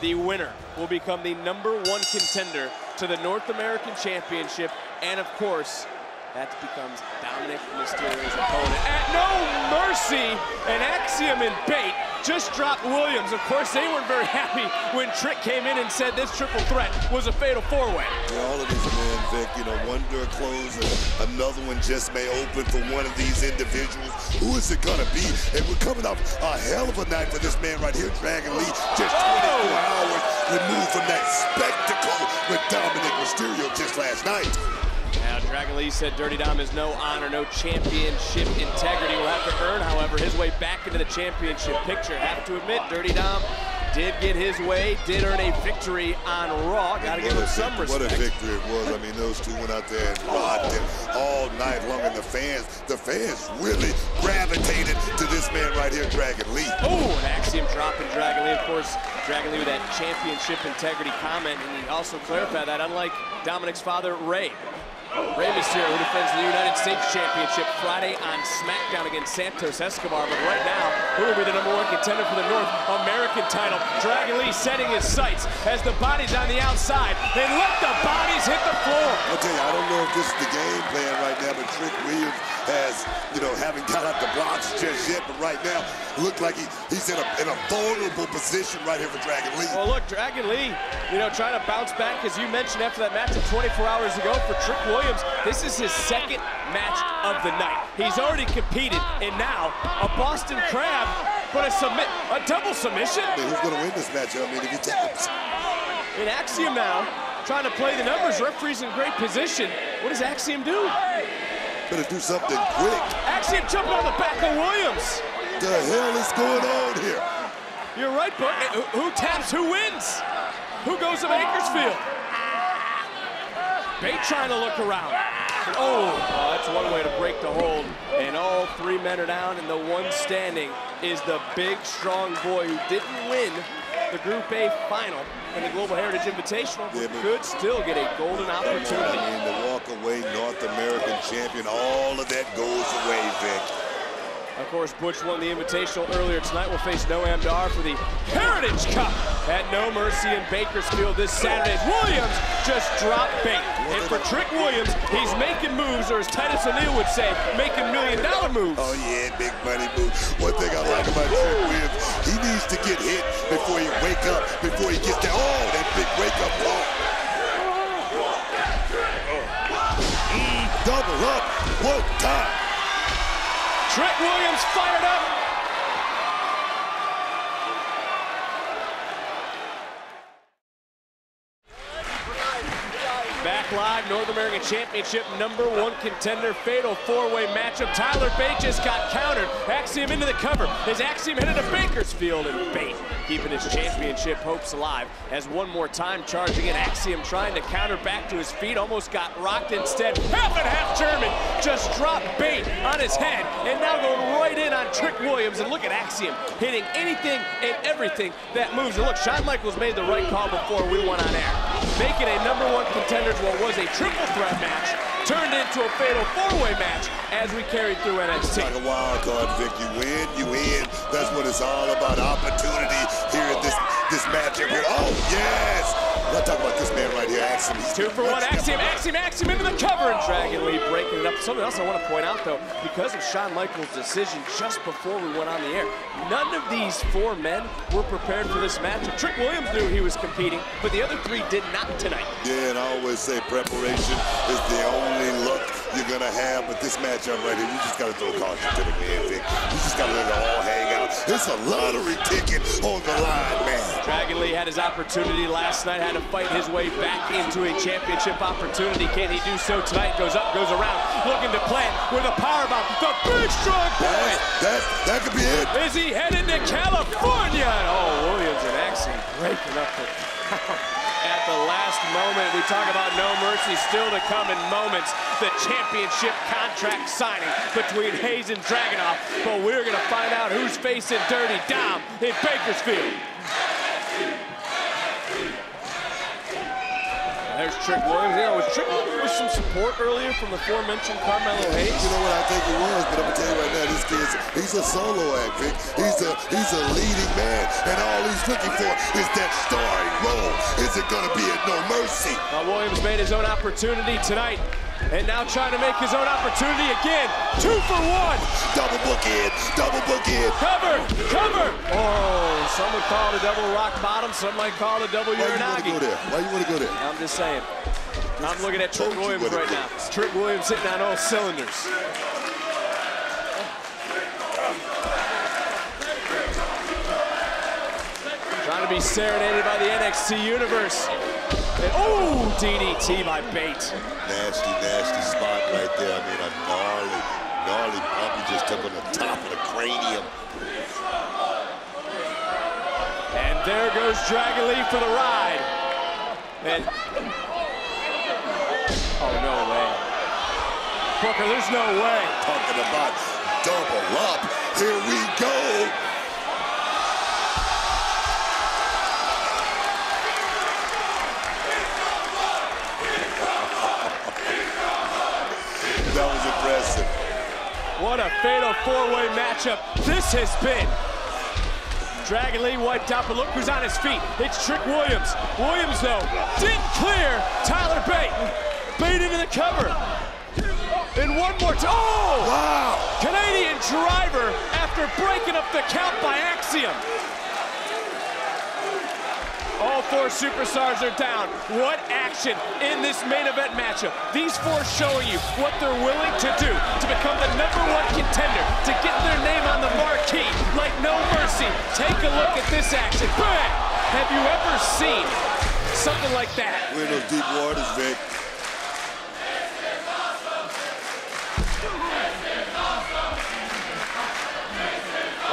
the winner will become the #1 contender to the North American Championship. And of course, that becomes Dominik Mysterio's opponent. At No Mercy, and Axiom and Bate just dropped Williams. Of course, they weren't very happy when Trick came in and said this triple threat was a fatal four-way. Yeah, all of these men, Vic, you know, one door closed, and another one just may open for one of these individuals. Who is it gonna be? And we're coming off a hell of a night for this man right here, Dragon Lee, just 24 hours removed from that spectacle with Dominik Mysterio just last night. Now, Dragon Lee said Dirty Dom is no honor, no championship integrity. Will have to earn, however, his way back into the championship picture. Have to admit, Dirty Dom did get his way, did earn a victory on Raw. Gotta give him some respect. What a victory it was. I mean, those two went out there and robbed him all night long, and the fans really gravitated to this man right here, Dragon Lee. Oh, and Axiom dropping Dragon Lee. Of course, Dragon Lee with that championship integrity comment, and he also clarified that, unlike Dominik's father, Rey. Rey Mysterio, who defends the United States Championship Friday on SmackDown against Santos Escobar. But right now, who will be the #1 contender for the North American title? Dragon Lee setting his sights as the bodies on the outside. They let the bodies hit the floor. I'll tell you, I don't know if this is the game plan right now, but Trick Williams has, you know, haven't got out the blocks just yet. But right now, looked like he's in a vulnerable position right here for Dragon Lee. Well, look, Dragon Lee, you know, trying to bounce back, as you mentioned, after that match of 24 hours ago for Trick Williams. This is his second match of the night. He's already competed, and now a Boston Crab, but a double submission. Who's gonna win this match? I mean, if he taps. In Axiom now, trying to play the numbers. Referee's in great position. What does Axiom do? Better do something quick. Axiom jumping on the back of Williams. What the hell is going on here? You're right, but who taps? Who wins? Who goes to Bakersfield? Bate trying to look around. And oh, that's one way to break the hold. And all three men are down, and the one standing is the big, strong boy who didn't win the Group A final and the Global Heritage Invitational, but could still get a golden opportunity. I mean, the walk-away North American champion, all of that goes away, Vic. Of course, Butch won the Invitational earlier tonight. We'll face Noam Dar for the Heritage Cup at No Mercy in Bakersfield this Saturday. Williams just dropped Bate. And for Trick Williams, he's making moves, or as Titus O'Neil would say, making million-dollar moves. Oh, yeah, big money moves. One thing I like about Trick Williams, he needs to get hit before he wake up, before he gets there. Oh, that big wake-up ball. Double up one time. Trick Williams fired up. Back live, North American Championship #1 contender, fatal four-way matchup. Tyler Bate just got countered. Axiom into the cover. His Axiom headed to Bakersfield, and Bate keeping his championship hopes alive as one more time charging in. Axiom trying to counter back to his feet, almost got rocked instead. Half and half German just dropped Bate on his head, and now going right in on Trick Williams. And look at Axiom hitting anything and everything that moves. And look, Shawn Michaels made the right call before we went on air, making a #1 contender to what was a triple threat match turned into a fatal four-way match as we carried through NXT. Like a wild card, Vic. You win, you win. That's what it's all about. Opportunity here in this matchup here. Oh, yes! I'm not talking about this man right here, Axiom. He's 2 for 1, Axiom into the cover, and Dragon Lee breaking it up. Something else I want to point out, though, because of Shawn Michaels' decision just before we went on the air, none of these four men were prepared for this matchup. Trick Williams knew he was competing, but the other three did not tonight. Yeah, and I always say preparation is the only luck you're gonna have, but this matchup right here, you just gotta throw caution to the man, Vic. You just gotta let it all hang out. It's a lottery ticket on the line, man. Dragon Lee had his opportunity last night, had to fight his way back into a championship opportunity. Can he do so tonight? Goes up, goes around, looking to plant with a powerbomb. The big strong boy! That could be it. Is he headed to California? Oh, Williams and Axiom breaking up the... At the last moment. We talk about No Mercy still to come in moments. The championship contract signing between Hayes and Dragunov. But we're going to find out who's facing Dirty Dom in Bakersfield. There's Trick Williams. You know, was Trick looking for some support earlier from the aforementioned Carmelo Hayes? You know what, I think he was, but I'm gonna tell you right now, this kid's, he's a solo act, Vic. He's a leading man, and all he's looking for is that starring role. Is it gonna be at No Mercy? Williams made his own opportunity tonight, and now trying to make his own opportunity again. 2 for 1. Double book in. Cover. Oh, some would call it a double rock bottom. Some might call it a double uranagi. Why you want to go there? I'm just saying. I'm looking at Trick Williams right now. Trick Williams hitting on all cylinders. Trying to be serenaded by the NXT universe. And, oh, DDT by Bate. Nasty spot right there. I mean, a gnarly puppy just took on the top of the cranium. And there goes Dragon Lee for the ride. And oh, no way. Booker, there's no way. Talking about double up. Here we go. That was impressive. What a fatal four-way matchup this has been. Dragon Lee wiped out, but look who's on his feet. It's Trick Williams. Williams, though, didn't clear Tyler Bate. Bate into the cover. And one more time. Oh! Wow! Canadian driver after breaking up the count by Axiom. All four superstars are down. What action in this main event matchup. These four showing you what they're willing to do to become the #1 contender, to get their name on the marquee like No Mercy. Take a look at this action. Bang! Have you ever seen something like that? We're in those deep waters, Vic.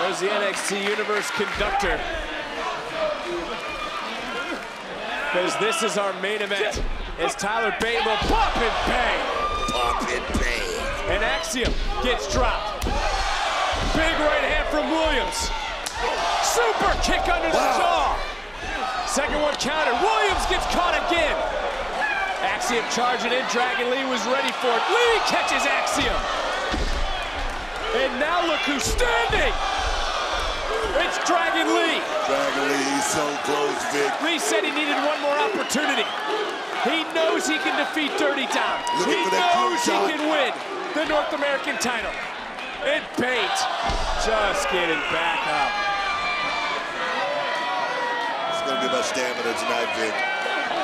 There's the NXT Universe conductor. Because this is our main event, as Tyler Bate will pop and pay. And Axiom gets dropped. Big right hand from Williams. Super kick under the jaw. Second one counted. Williams gets caught again. Axiom charging in. Dragon Lee was ready for it. Lee catches Axiom. And now look who's standing. It's Dragon Lee. Dragon Lee, he's so close, Vic. Lee said he needed one more opportunity. He knows he can defeat Dirty Dom. He knows he can win the North American title. And Bate just getting back up. It's going to be about stamina tonight, Vic.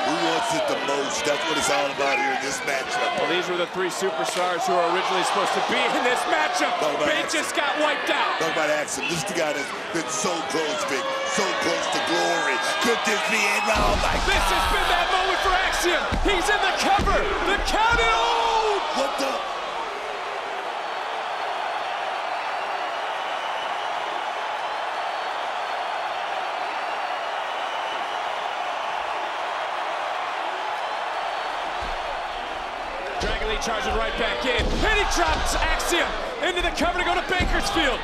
Who wants it the most? That's what it's all about here in this matchup. Well, these were the three superstars who were originally supposed to be in this matchup. Bate just got wiped out. Talk about Axiom. This is the guy that's been so close, Vic. So close to glory. Could this be it? Oh, my God. This has been that moment for Axiom. He's in the cover. The count is old. What the? Dragon Lee charging right back in, and he drops Axiom into the cover to go to Bakersfield.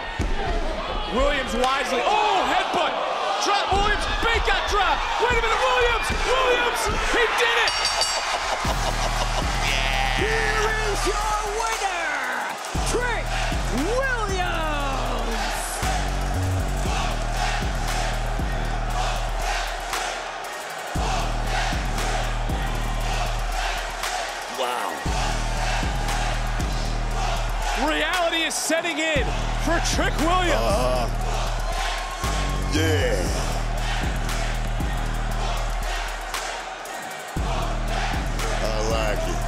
Williams wisely, oh, headbutt. Drop Williams, Bate got dropped. Wait a minute, Williams, he did it. Yeah. Here is your winner, Trick Williams. Reality is setting in for Trick Williams. I like it.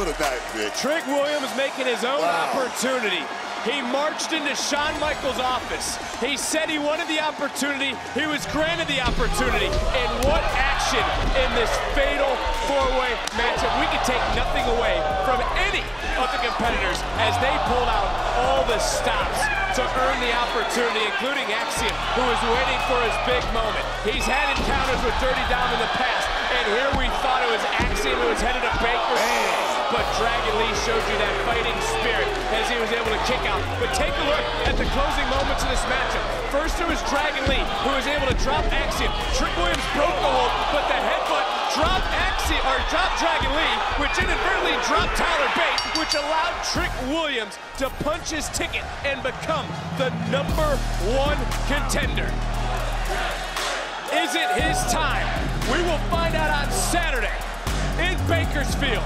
What a night, Vic. Trick Williams making his own opportunity. He marched into Shawn Michaels' office. He said he wanted the opportunity. He was granted the opportunity. And what action in this fatal four-way matchup. We could take nothing away from any of the competitors as they pulled out all the stops to earn the opportunity, including Axiom, who is waiting for his big moment. He's had encounters with Dirty Dom in the past, and here we thought it was Axiom who was headed to Bakersfield. But Dragon Lee showed you that fighting spirit as he was able to kick out. But take a look at the closing moments of this matchup. First, it was Dragon Lee who was able to drop Axiom. Trick Williams broke the hold, but the headbutt dropped Axiom, or dropped Dragon Lee, which inadvertently dropped Tyler Bate, which allowed Trick Williams to punch his ticket and become the #1 contender. Is it his time? We will find out on Saturday in Bakersfield.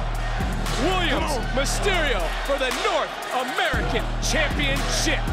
Williams, Mysterio for the North American Championship.